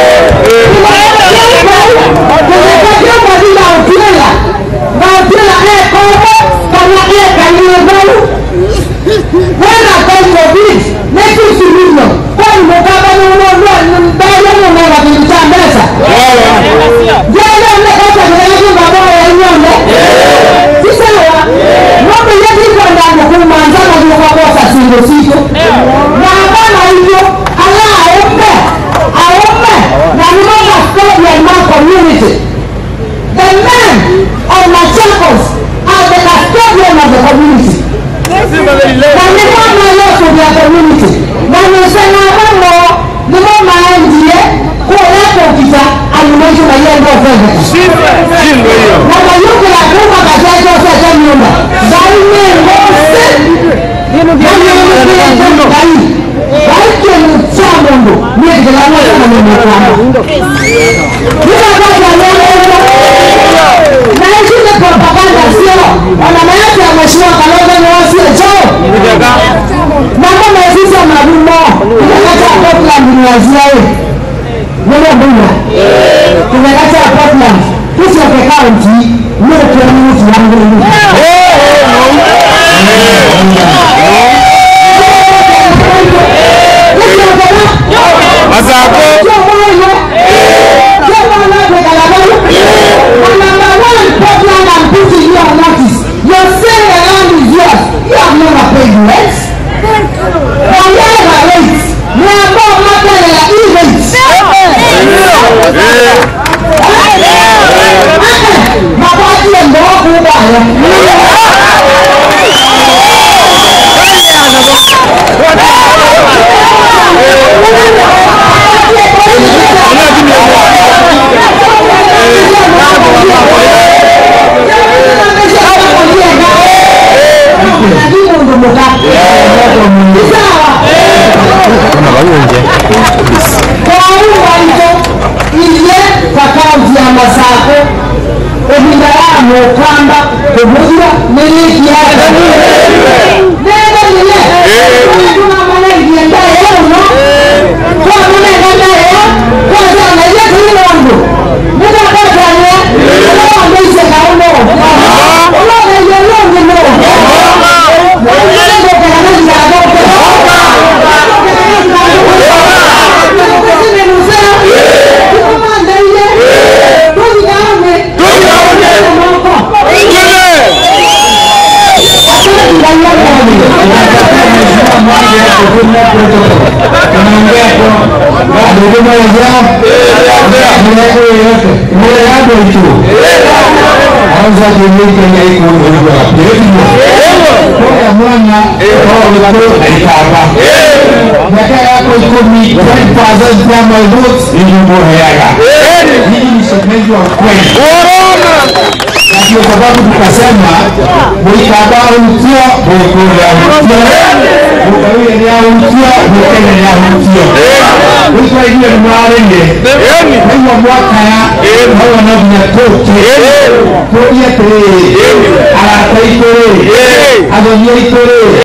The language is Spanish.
Amen.